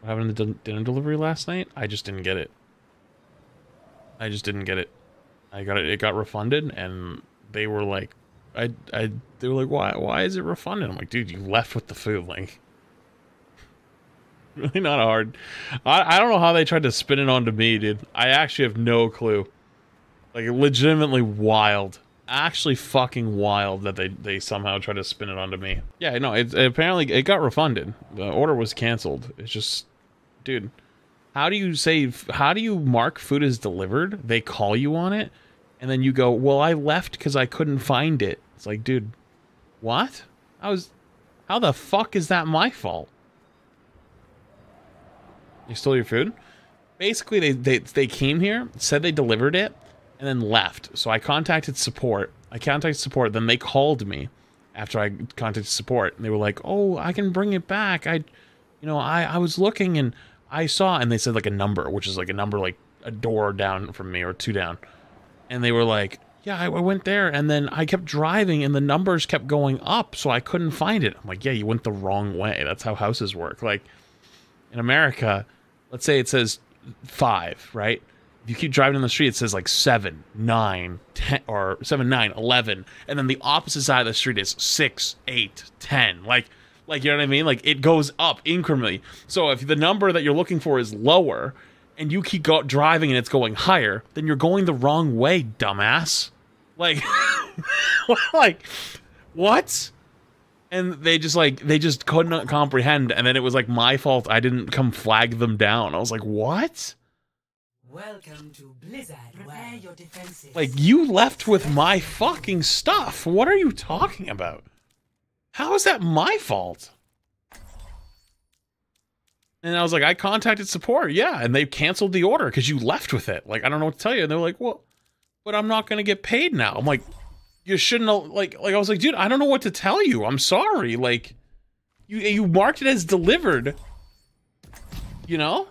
What happened to the dinner delivery last night? I just didn't get it. I just didn't get it. I got it. It got refunded, and they were like, they were like, why is it refunded? I'm like, dude, you left with the food. Like, really not hard. I don't know how they tried to spin it onto me, dude. I actually have no clue. Like, legitimately wild. Actually fucking wild that they somehow tried to spin it onto me. Yeah, no, it apparently it got refunded. The order was canceled. It's just, dude, how do you mark food as delivered? They call you on it, and then you go, well, I left because I couldn't find it. It's like, dude, what? How the fuck is that my fault? You stole your food? Basically, they came here, said they delivered it, and then left. So I contacted support. Then they called me after I contacted support, and they were like, oh, I can bring it back. I was looking and I saw, and they said like a number, which is like a number, like a door down from me or two down. And they were like, yeah, I went there, and then I kept driving, and the numbers kept going up, so I couldn't find it. I'm like, yeah, you went the wrong way. That's how houses work. Like, in America, let's say it says 5, right? If you keep driving down the street, it says like 7, 9, 10, or 7, 9, 11, and then the opposite side of the street is 6, 8, 10. Like, you know what I mean? Like, it goes up incrementally. So if the number that you're looking for is lower, and you keep driving and it's going higher, then you're going the wrong way, dumbass. Like, like, what? And they just could not comprehend, and then it was like my fault I didn't come flag them down. I was like, what? Welcome to Blizzard. Prepare your defenses. Like, you left with my fucking stuff. What are you talking about? How is that my fault? And I was like, I contacted support, yeah, and they canceled the order because you left with it. Like, I don't know what to tell you. And they were like, well, but I'm not gonna get paid now. I'm like, you shouldn't have, like I was like, dude, I don't know what to tell you. I'm sorry. Like, you marked it as delivered. You know?